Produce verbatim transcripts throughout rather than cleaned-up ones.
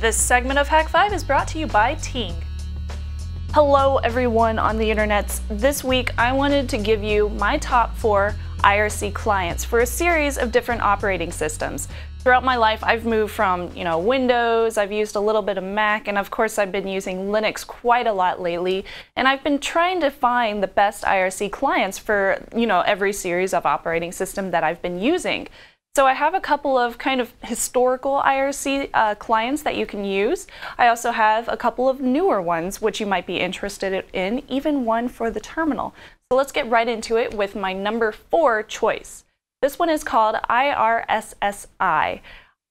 This segment of Hak five is brought to you by Ting. Hello everyone on the internets. This week I wanted to give you my top four I R C clients for a series of different operating systems. Throughout my life, I've moved from, you know, Windows, I've used a little bit of Mac, and of course I've been using Linux quite a lot lately, and I've been trying to find the best I R C clients for, you know, every series of operating system that I've been using. So I have a couple of kind of historical I R C uh, clients that you can use. I also have a couple of newer ones which you might be interested in, even one for the terminal. So let's get right into it with my number four choice. This one is called I R S S I,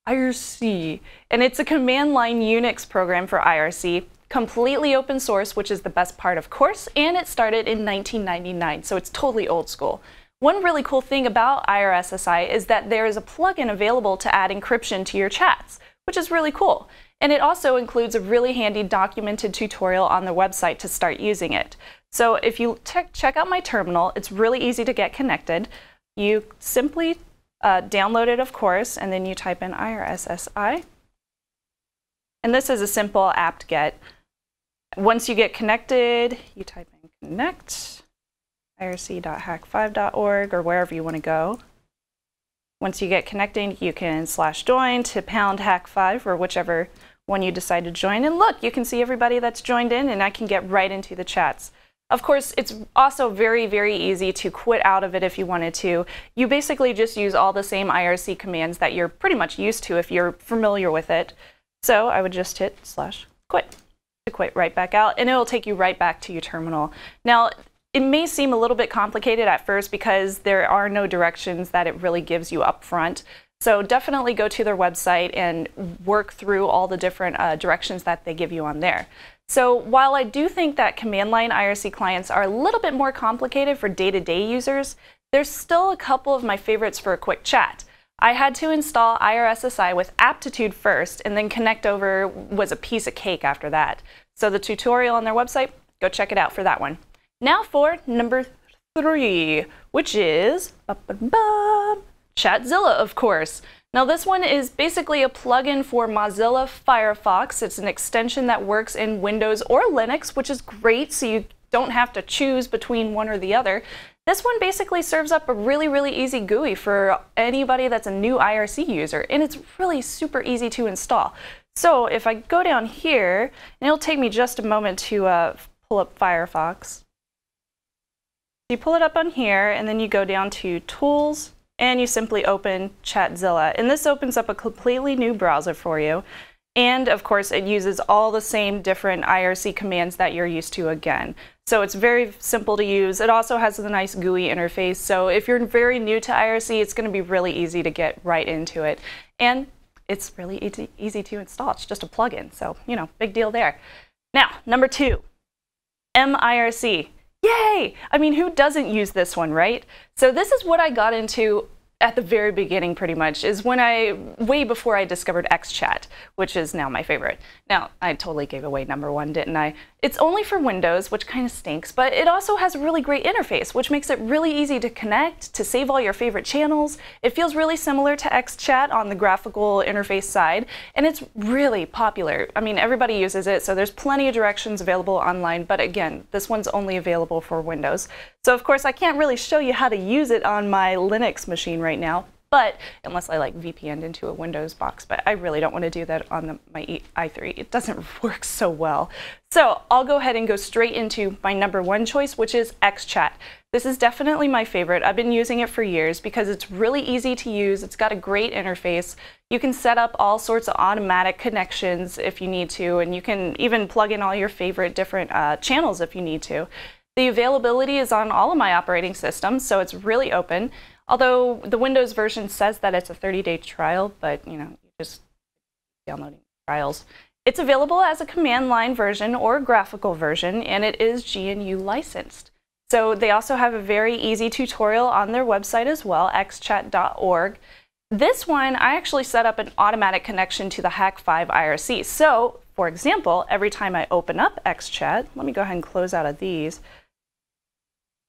I R C, and it's a command line Unix program for I R C, completely open source, which is the best part, of course, and it started in nineteen ninety-nine, so it's totally old school. One really cool thing about I R S S I is that there is a plugin available to add encryption to your chats, which is really cool. And it also includes a really handy documented tutorial on the website to start using it. So if you check out my terminal, it's really easy to get connected. You simply uh, download it, of course, and then you type in I R S S I. And this is a simple apt-get. Once you get connected, you type in connect, I R C dot hack five dot org, or wherever you want to go. Once you get connected, you can slash join to pound hack five, or whichever one you decide to join. And look, you can see everybody that's joined in, and I can get right into the chats. Of course, it's also very, very easy to quit out of it if you wanted to. You basically just use all the same I R C commands that you're pretty much used to if you're familiar with it. So I would just hit slash quit to quit right back out, and it'll take you right back to your terminal. Now, it may seem a little bit complicated at first because there are no directions that it really gives you up front. So definitely go to their website and work through all the different uh, directions that they give you on there. So while I do think that command line I R C clients are a little bit more complicated for day-to-day users, there's still a couple of my favorites for a quick chat. I had to install I R S S I with Aptitude first, and then Connect Over was a piece of cake after that. So the tutorial on their website, go check it out for that one. Now for number three, which is ba-ba-ba, Chatzilla, of course. Now this one is basically a plugin for Mozilla Firefox. It's an extension that works in Windows or Linux, which is great, so you don't have to choose between one or the other. This one basically serves up a really, really easy G U I for anybody that's a new I R C user, and it's really super easy to install. So if I go down here, and it'll take me just a moment to uh, pull up Firefox. You pull it up on here, and then you go down to Tools, and you simply open Chatzilla. And this opens up a completely new browser for you. And of course, it uses all the same different I R C commands that you're used to again. So it's very simple to use. It also has a nice G U I interface. So if you're very new to I R C, it's going to be really easy to get right into it. And it's really easy, easy to install. It's just a plugin. So, you know, big deal there. Now, number two, mIRC. Yay! I mean, who doesn't use this one, right? So this is what I got into at the very beginning, pretty much, is when I, way before I discovered XChat, which is now my favorite. Now, I totally gave away number one, didn't I? It's only for Windows, which kind of stinks, but it also has a really great interface, which makes it really easy to connect, to save all your favorite channels. It feels really similar to XChat on the graphical interface side, and it's really popular. I mean, everybody uses it, so there's plenty of directions available online, but again, this one's only available for Windows. So of course, I can't really show you how to use it on my Linux machine right right now, but unless I like V P N'd into a Windows box, but I really don't want to do that on the, my i three. It doesn't work so well. So I'll go ahead and go straight into my number one choice, which is XChat. This is definitely my favorite. I've been using it for years because it's really easy to use. It's got a great interface. You can set up all sorts of automatic connections if you need to, and you can even plug in all your favorite different uh, channels if you need to. The availability is on all of my operating systems, so it's really open. Although the Windows version says that it's a thirty-day trial, but you know, just downloading trials. It's available as a command line version or graphical version, and it is G N U licensed. So they also have a very easy tutorial on their website as well, X chat dot org. This one, I actually set up an automatic connection to the Hak five I R C. So, for example, every time I open up XChat, let me go ahead and close out of these,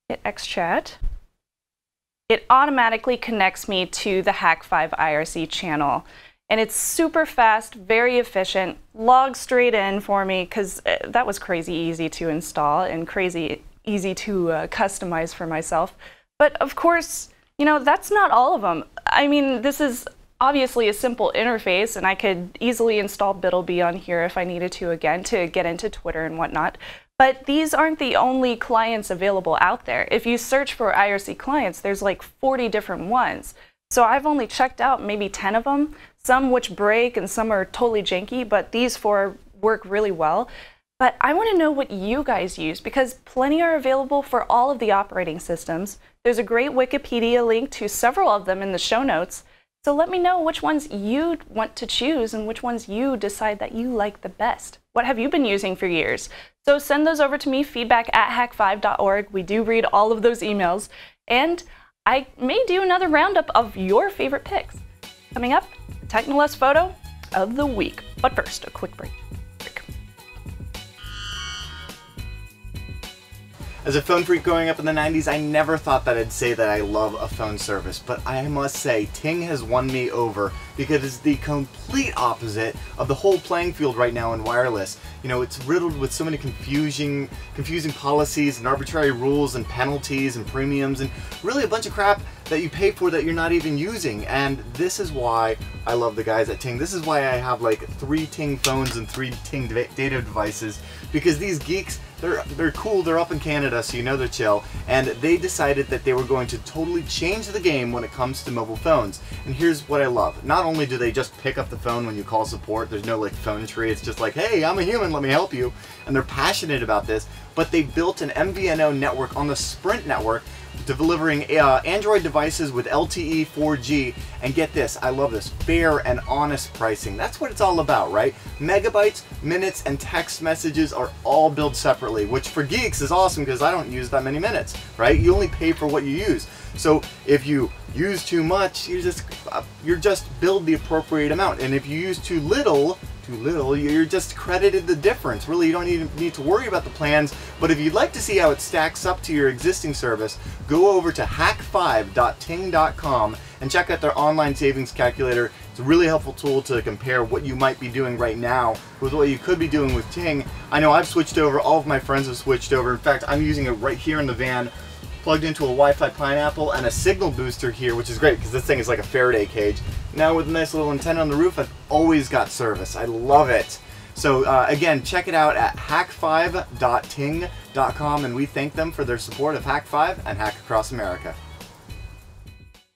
hit XChat. It automatically connects me to the Hak five I R C channel. And it's super fast, very efficient, logged straight in for me, because that was crazy easy to install and crazy easy to uh, customize for myself. But of course, you know, that's not all of them. I mean, this is obviously a simple interface, and I could easily install BitlBee on here if I needed to, again, to get into Twitter and whatnot. But these aren't the only clients available out there. If you search for I R C clients, there's like forty different ones. So I've only checked out maybe ten of them, some which break and some are totally janky, but these four work really well. But I want to know what you guys use, because plenty are available for all of the operating systems. There's a great Wikipedia link to several of them in the show notes. So let me know which ones you want to choose and which ones you decide that you like the best. What have you been using for years? So send those over to me, feedback at hack five dot org. We do read all of those emails. And I may do another roundup of your favorite picks. Coming up, the Technoless photo of the week. But first, a quick break. break. As a phone freak growing up in the nineties, I never thought that I'd say that I love a phone service, but I must say, Ting has won me over because it's the complete opposite of the whole playing field right now in wireless. You know, it's riddled with so many confusing, confusing policies and arbitrary rules and penalties and premiums and really a bunch of crap that you pay for that you're not even using. And this is why I love the guys at Ting. This is why I have like three Ting phones and three Ting data devices, because these geeks, they're, they're cool, they're up in Canada, so you know they're chill, and they decided that they were going to totally change the game when it comes to mobile phones. And here's what I love. Not only do they just pick up the phone when you call support, there's no like phone tree, it's just like, hey, I'm a human, let me help you, and they're passionate about this, but they built an M V N O network on the Sprint network, delivering uh, Android devices with L T E four G, and get this, I love this, fair and honest pricing. That's what it's all about, right? Megabytes, minutes, and text messages are all billed separately, which for geeks is awesome because I don't use that many minutes, right? You only pay for what you use. So if you use too much, you just, uh, you're just billed the appropriate amount, and if you use too little, little, you're just credited the difference. Really, you don't even need to worry about the plans, but if you'd like to see how it stacks up to your existing service, go over to hack five dot ting dot com and check out their online savings calculator. It's a really helpful tool to compare what you might be doing right now with what you could be doing with Ting. I know I've switched over, all of my friends have switched over. In fact, I'm using it right here in the van, plugged into a Wi-Fi pineapple and a signal booster here, which is great because this thing is like a Faraday cage. Now with a nice little antenna on the roof, I've always got service. I love it. So uh, again, check it out at hack five dot ting dot com, and we thank them for their support of Hack five and Hack Across America.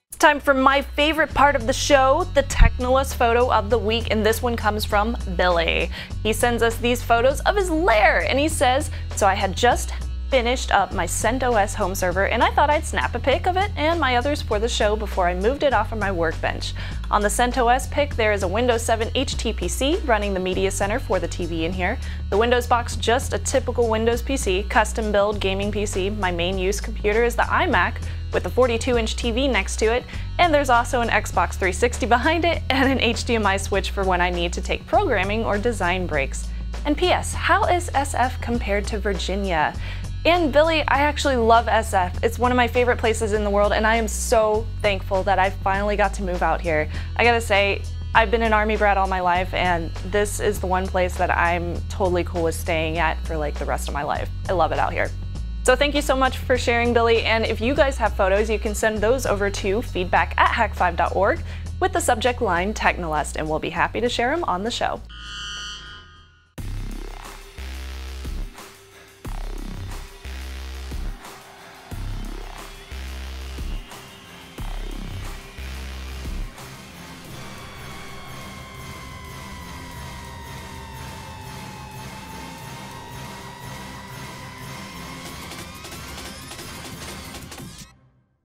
It's time for my favorite part of the show, the Technoless photo of the week, and this one comes from Billy. He sends us these photos of his lair, and he says, so I had just finished up my CentOS home server, and I thought I'd snap a pic of it and my others for the show before I moved it off of my workbench. On the CentOS pic, there is a Windows seven H T P C running the media center for the T V in here. The Windows box, just a typical Windows P C, custom build gaming P C. My main use computer is the iMac with the forty-two inch T V next to it, and there's also an Xbox three sixty behind it and an H D M I switch for when I need to take programming or design breaks. And P S, how is S F compared to Virginia? And Billy, I actually love S F. It's one of my favorite places in the world, and I am so thankful that I finally got to move out here. I gotta say, I've been an Army brat all my life, and this is the one place that I'm totally cool with staying at for like the rest of my life. I love it out here. So thank you so much for sharing, Billy, and if you guys have photos, you can send those over to feedback at hack five dot org with the subject line Technolest, and we'll be happy to share them on the show.